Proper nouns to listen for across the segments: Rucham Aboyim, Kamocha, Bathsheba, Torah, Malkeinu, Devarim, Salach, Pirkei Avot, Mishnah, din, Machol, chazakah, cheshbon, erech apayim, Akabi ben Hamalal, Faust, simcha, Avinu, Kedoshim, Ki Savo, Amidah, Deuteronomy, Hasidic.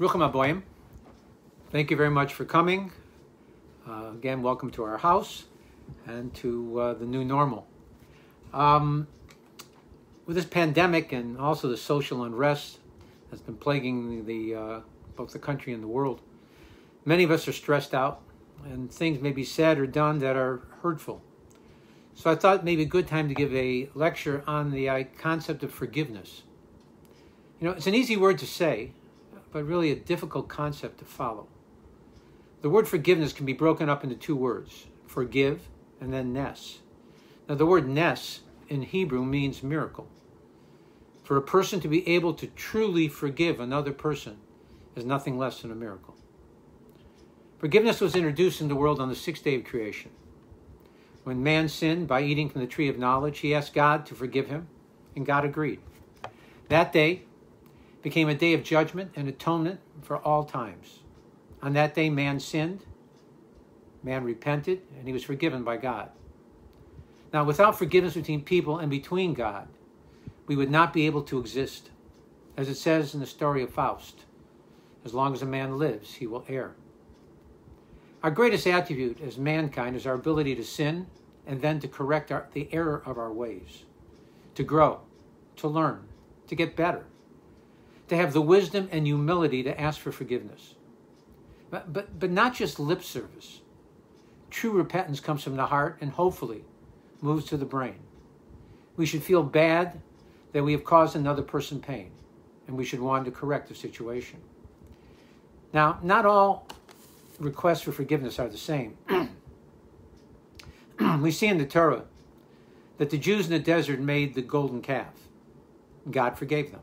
Rucham Aboyim, thank you very much for coming. Again, welcome to our house and to the new normal. With this pandemic and also the social unrest that's been plaguing both the country and the world, many of us are stressed out and things may be said or done that are hurtful. So I thought maybe a good time to give a lecture on the concept of forgiveness. You know, it's an easy word to say, but really a difficult concept to follow. The word forgiveness can be broken up into two words, forgive and then nes. Now the word nes in Hebrew means miracle. For a person to be able to truly forgive another person is nothing less than a miracle. Forgiveness was introduced in the world on the sixth day of creation. When man sinned by eating from the tree of knowledge, he asked God to forgive him, and God agreed. That day became a day of judgment and atonement for all times. On that day, man sinned, man repented, and he was forgiven by God. Now, without forgiveness between people and between God, we would not be able to exist. As it says in the story of Faust, as long as a man lives, he will err. Our greatest attribute as mankind is our ability to sin and then to correct the error of our ways, to grow, to learn, to get better, to have the wisdom and humility to ask for forgiveness. But not just lip service. True repentance comes from the heart and hopefully moves to the brain. We should feel bad that we have caused another person pain, and we should want to correct the situation. Now, not all requests for forgiveness are the same. We see in the Torah that the Jews in the desert made the golden calf. God forgave them.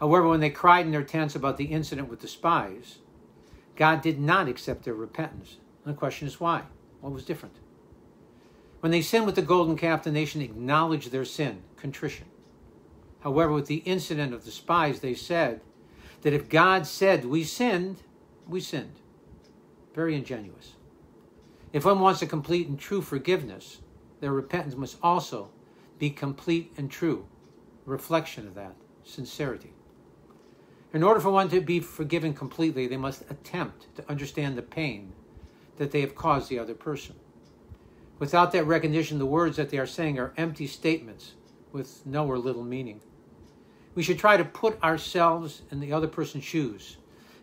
However, when they cried in their tents about the incident with the spies, God did not accept their repentance. And the question is why? What was different? When they sinned with the golden calf, the nation acknowledged their sin, contrition. However, with the incident of the spies, they said that if God said, we sinned, we sinned. Very ingenuous. If one wants a complete and true forgiveness, their repentance must also be complete and true. A reflection of that, sincerity. In order for one to be forgiven completely, they must attempt to understand the pain that they have caused the other person. Without that recognition, the words that they are saying are empty statements with no or little meaning. We should try to put ourselves in the other person's shoes,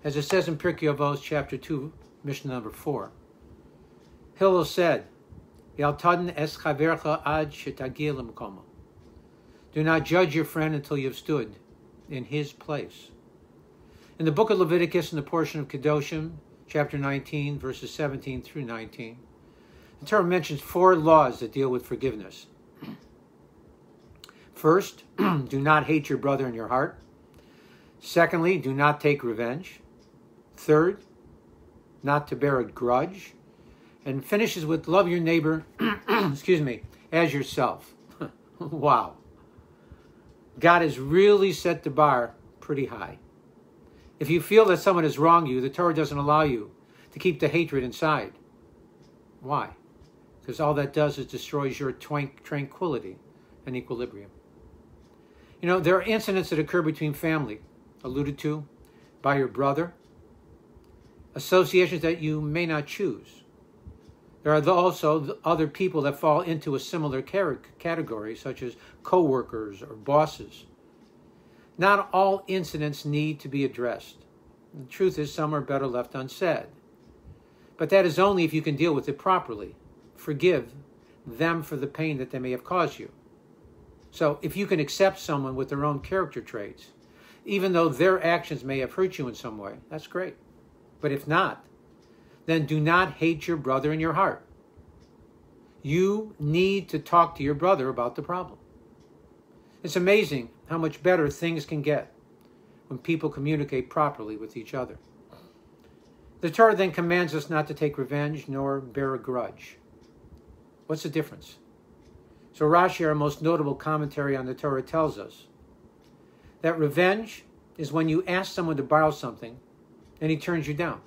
as it says in Pirkei Avot, chapter 2, Mishnah number 4. Hillel said, do not judge your friend until you have stood in his place. In the book of Leviticus, in the portion of Kedoshim, chapter 19, verses 17 through 19, the Torah mentions four laws that deal with forgiveness. First, do not hate your brother in your heart. Secondly, do not take revenge. Third, not to bear a grudge. And finishes with love your neighbor, as yourself. Wow. God has really set the bar pretty high. If you feel that someone has wronged you, the Torah doesn't allow you to keep the hatred inside. Why? Because all that does is destroys your tranquility and equilibrium. You know, there are incidents that occur between family, alluded to by your brother, associations that you may not choose. There are also other people that fall into a similar category, such as co-workers or bosses. Not all incidents need to be addressed. The truth is, some are better left unsaid. But that is only if you can deal with it properly. Forgive them for the pain that they may have caused you. So if you can accept someone with their own character traits, even though their actions may have hurt you in some way, that's great. But if not, then do not hate your brother in your heart. You need to talk to your brother about the problem. It's amazing how much better things can get when people communicate properly with each other. The Torah then commands us not to take revenge nor bear a grudge. What's the difference? So Rashi, our most notable commentary on the Torah, tells us that revenge is when you ask someone to borrow something and he turns you down.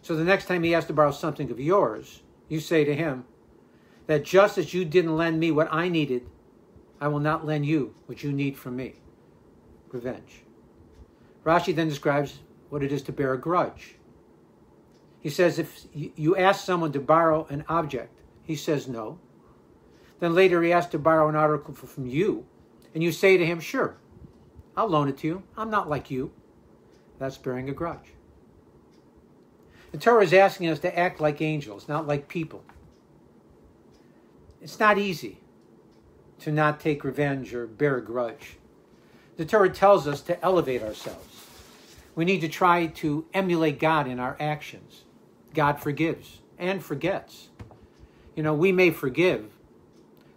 So the next time he asks to borrow something of yours, you say to him that just as you didn't lend me what I needed, I will not lend you what you need from me. Revenge. Rashi then describes what it is to bear a grudge. He says if you ask someone to borrow an object, he says no. Then later he asks to borrow an article from you, and you say to him, sure, I'll loan it to you. I'm not like you. That's bearing a grudge. The Torah is asking us to act like angels, not like people. It's not easy to not take revenge or bear a grudge. The Torah tells us to elevate ourselves. We need to try to emulate God in our actions. God forgives and forgets. You know, we may forgive,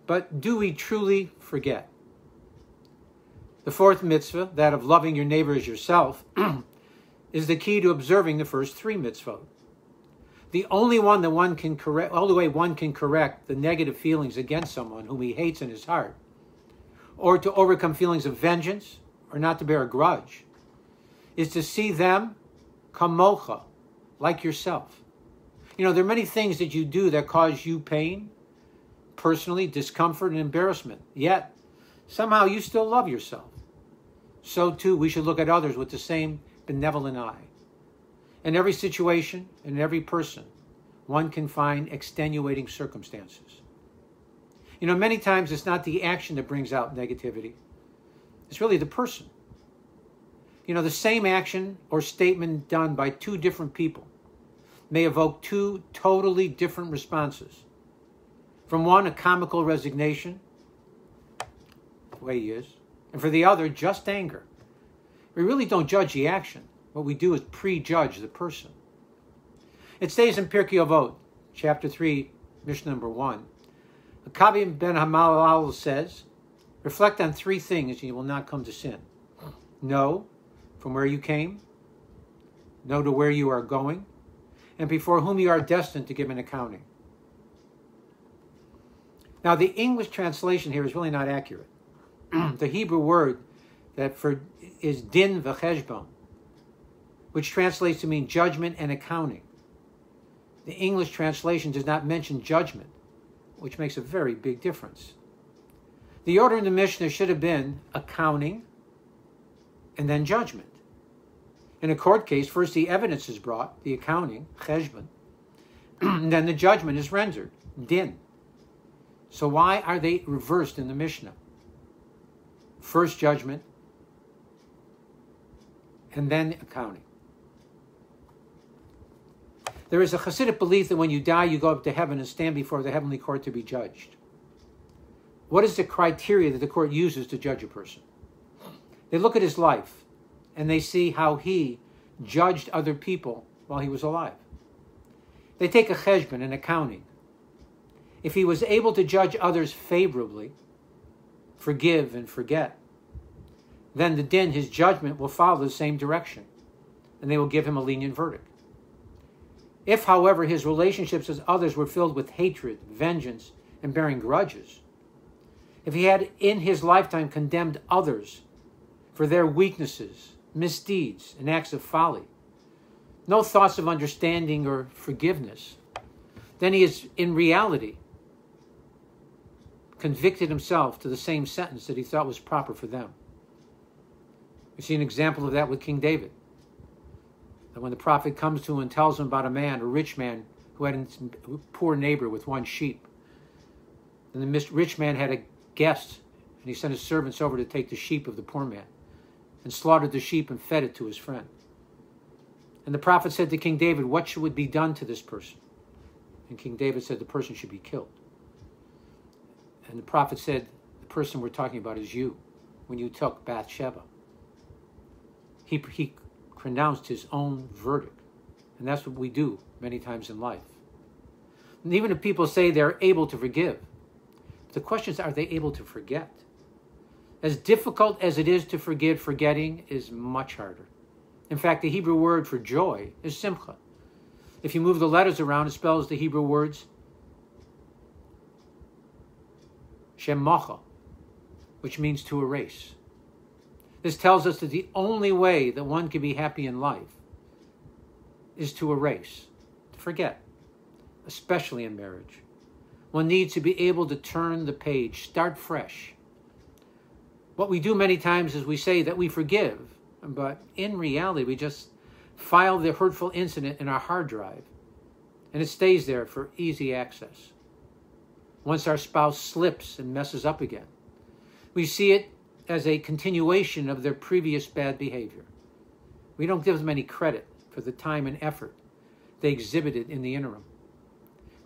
but do we truly forget? The fourth mitzvah, that of loving your neighbor as yourself, is the key to observing the first three mitzvot. The only one that one can correct, all the way one can correct the negative feelings against someone whom he hates in his heart, or to overcome feelings of vengeance, or not to bear a grudge, is to see them kamocha, like yourself. You know, there are many things that you do that cause you pain, personally, discomfort and embarrassment. Yet, somehow you still love yourself. So too, we should look at others with the same benevolent eye. In every situation, in every person, one can find extenuating circumstances. You know, many times it's not the action that brings out negativity. It's really the person. You know, the same action or statement done by two different people may evoke two totally different responses. From one, a comical resignation, the way he is, and for the other, just anger. We really don't judge the action. What we do is prejudge the person. It says in Pirkei Avot, chapter 3, Mishnah number 1, Akabi ben Hamalal says, reflect on three things and you will not come to sin. Know from where you came, know to where you are going, and before whom you are destined to give an accounting. Now, the English translation here is really not accurate. The Hebrew word that for is din v'cheshbon, which translates to mean judgment and accounting. The English translation does not mention judgment, which makes a very big difference. The order in the Mishnah should have been accounting and then judgment. In a court case, first the evidence is brought, the accounting, cheshbon, and then the judgment is rendered, din. So why are they reversed in the Mishnah? First judgment, and then accounting. There is a Hasidic belief that when you die, you go up to heaven and stand before the heavenly court to be judged. What is the criteria that the court uses to judge a person? They look at his life, and they see how he judged other people while he was alive. They take a cheshbon, an accounting. If he was able to judge others favorably, forgive and forget, then the din, his judgment, will follow the same direction, and they will give him a lenient verdict. If, however, his relationships with others were filled with hatred, vengeance, and bearing grudges, if he had in his lifetime condemned others for their weaknesses, misdeeds, and acts of folly, no thoughts of understanding or forgiveness, then he is, in reality, convicted himself to the same sentence that he thought was proper for them. We see an example of that with King David. And when the prophet comes to him and tells him about a man, a rich man, who had a poor neighbor with one sheep. And the rich man had a guest, and he sent his servants over to take the sheep of the poor man, and slaughtered the sheep and fed it to his friend. And the prophet said to King David, what should be done to this person? And King David said the person should be killed. And the prophet said, the person we're talking about is you, when you took Bathsheba. He pronounced his own verdict. And that's what we do many times in life. And even if people say they're able to forgive, the question is, are they able to forget? As difficult as it is to forgive, forgetting is much harder. In fact, the Hebrew word for joy is simcha. If you move the letters around, it spells the Hebrew words Shemacha, which means to erase. This tells us that the only way that one can be happy in life is to erase, to forget, especially in marriage. One needs to be able to turn the page, start fresh. What we do many times is we say that we forgive, but in reality we just filed the hurtful incident in our hard drive, and it stays there for easy access. Once our spouse slips and messes up again, we see it as a continuation of their previous bad behavior. We don't give them any credit for the time and effort they exhibited in the interim.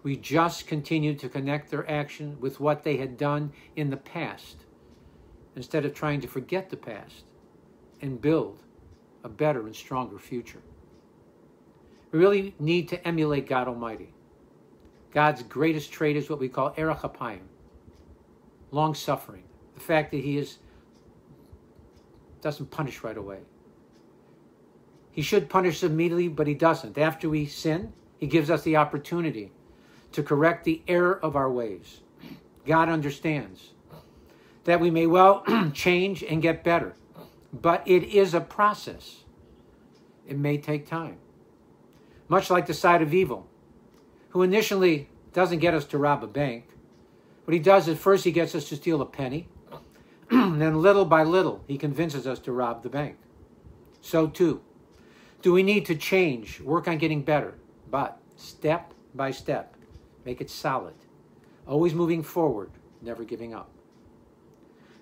We just continue to connect their action with what they had done in the past, instead of trying to forget the past and build a better and stronger future. We really need to emulate God Almighty. God's greatest trait is what we call erech apayim, long-suffering, the fact that he doesn't punish right away. He should punish immediately, but he doesn't. After we sin, he gives us the opportunity to correct the error of our ways. God understands that we may well change and get better, but it is a process. It may take time. Much like the side of evil, who initially doesn't get us to rob a bank. What he does is first he gets us to steal a penny, and then little by little he convinces us to rob the bank. So too, do we need to change, work on getting better, but step by step, make it solid, always moving forward, never giving up.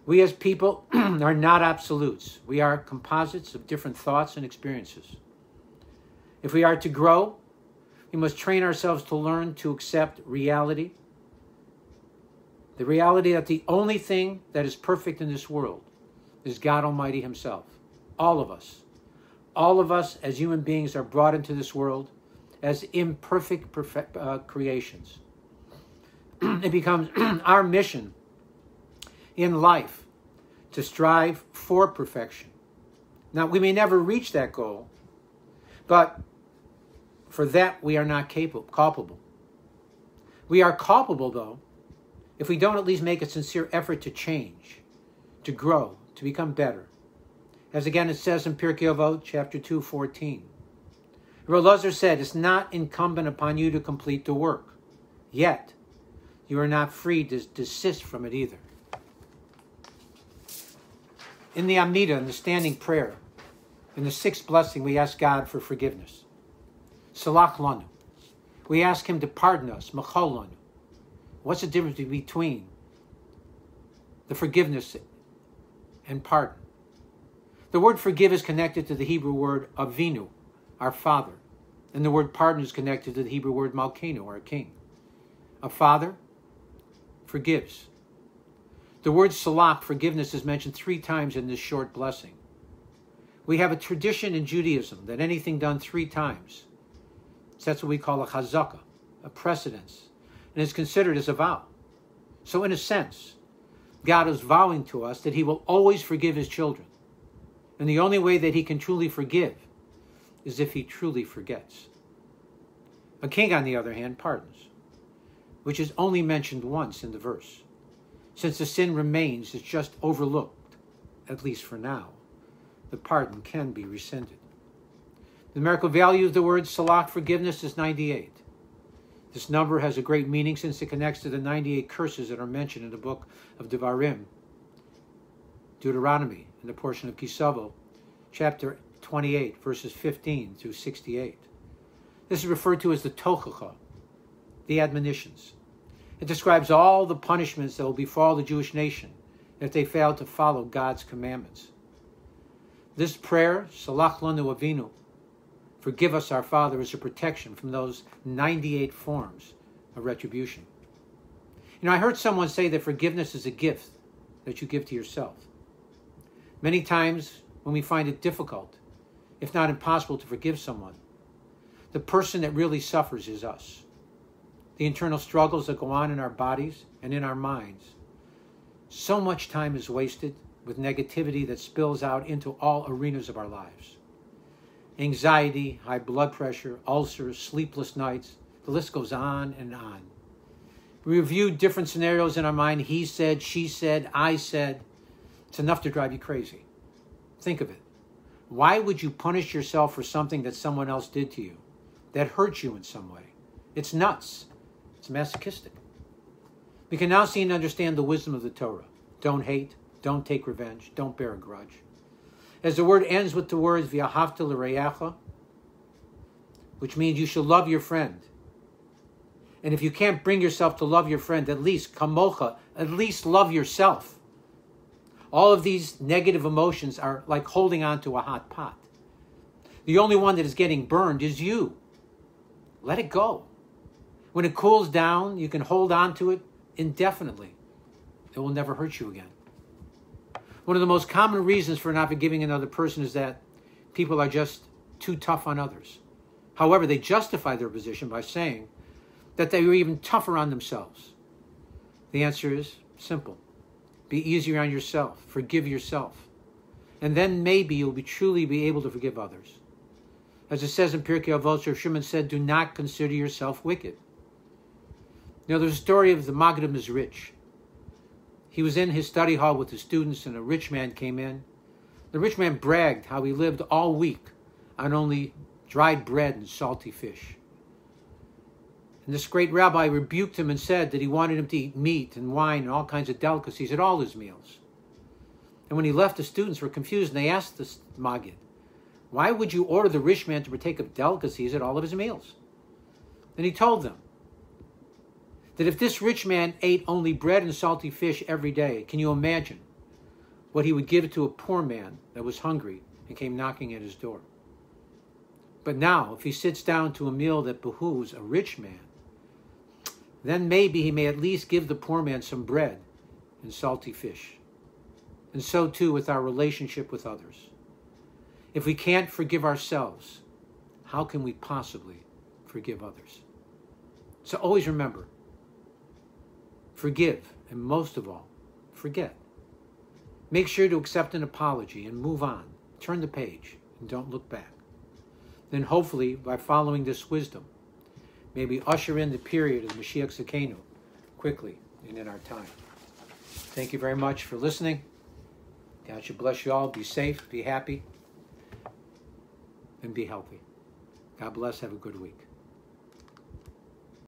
We as people are not absolutes. We are composites of different thoughts and experiences. If we are to grow, we must train ourselves to learn to accept reality, the reality that the only thing that is perfect in this world is God Almighty himself. All of us as human beings are brought into this world as imperfect creations. It becomes our mission in life to strive for perfection. Now, we may never reach that goal, but for that, we are not culpable. We are culpable, though, if we don't at least make a sincere effort to change, to grow, to become better. As again it says in Pirkei Avot, chapter 2:14. Elazar said, it's not incumbent upon you to complete the work, yet you are not free to desist from it either. In the Amidah, in the standing prayer, in the sixth blessing, we ask God for forgiveness. Salach lanu. We ask him to pardon us. Machol lanu. What's the difference between the forgiveness and pardon? The word forgive is connected to the Hebrew word avinu, our father. And the word pardon is connected to the Hebrew word malkeinu, our king. A father forgives. The word salach, forgiveness, is mentioned 3 times in this short blessing. We have a tradition in Judaism that anything done 3 times, that's what we call a chazakah, a precedence, and is considered as a vow. So in a sense, God is vowing to us that he will always forgive his children. And the only way that he can truly forgive is if he truly forgets. A king, on the other hand, pardons, which is only mentioned once in the verse. Since the sin remains, it's just overlooked, at least for now. The pardon can be rescinded. The numerical value of the word salach, forgiveness, is 98. This number has a great meaning since it connects to the 98 curses that are mentioned in the book of Devarim, Deuteronomy, in the portion of Ki Savo, chapter 28, verses 15 through 68. This is referred to as the Tochacha, the admonitions. It describes all the punishments that will befall the Jewish nation if they fail to follow God's commandments. This prayer, Salach Lanu Avinu, forgive us, our Father, is a protection from those 98 forms of retribution. I heard someone say that forgiveness is a gift that you give to yourself. Many times when we find it difficult, if not impossible, to forgive someone, the person that really suffers is us. The internal struggles that go on in our bodies and in our minds. So much time is wasted with negativity that spills out into all arenas of our lives. Anxiety, high blood pressure, ulcers, sleepless nights, the list goes on and on. We review different scenarios in our mind. He said, she said, I said. It's enough to drive you crazy. Think of it. Why would you punish yourself for something that someone else did to you, that hurt you in some way? It's nuts. It's masochistic. We can now see and understand the wisdom of the Torah. Don't hate, don't take revenge, don't bear a grudge. As the word ends with the words, v'ahavta l'reacha, which means you should love your friend. And if you can't bring yourself to love your friend, at least kamocha, at least love yourself. All of these negative emotions are like holding on to a hot pot. The only one that is getting burned is you. Let it go. When it cools down, you can hold on to it indefinitely. It will never hurt you again. One of the most common reasons for not forgiving another person is that people are just too tough on others. However, they justify their position by saying that they were even tougher on themselves. The answer is simple. Be easier on yourself. Forgive yourself. And then maybe you'll truly be able to forgive others. As it says in Pirkei Avot, Rav Shimon said, do not consider yourself wicked. Now, there's a story of the Maggid of Mezritch. He was in his study hall with his students, and a rich man came in. The rich man bragged how he lived all week on only dried bread and salty fish. And this great rabbi rebuked him and said that he wanted him to eat meat and wine and all kinds of delicacies at all his meals. And when he left, the students were confused, and they asked the Maggid, why would you order the rich man to partake of delicacies at all of his meals? And he told them that if this rich man ate only bread and salty fish every day, can you imagine what he would give to a poor man that was hungry and came knocking at his door? But now, if he sits down to a meal that behooves a rich man, then maybe he may at least give the poor man some bread and salty fish. And so too with our relationship with others. If we can't forgive ourselves, how can we possibly forgive others? So always remember, forgive, and most of all, forget. Make sure to accept an apology and move on. Turn the page and don't look back. Then hopefully, by following this wisdom, may we usher in the period of Mashiach Zikenu quickly and in our time. Thank you very much for listening. God should bless you all. Be safe, be happy, and be healthy. God bless. Have a good week.